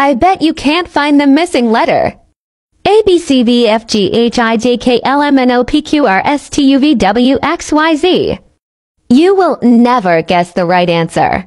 I bet you can't find the missing letter. A, B, C, D, F, G, H, I, J, K, L, M, N, O, P, Q, R, S, T, U, V, W, X, Y, Z. You will never guess the right answer.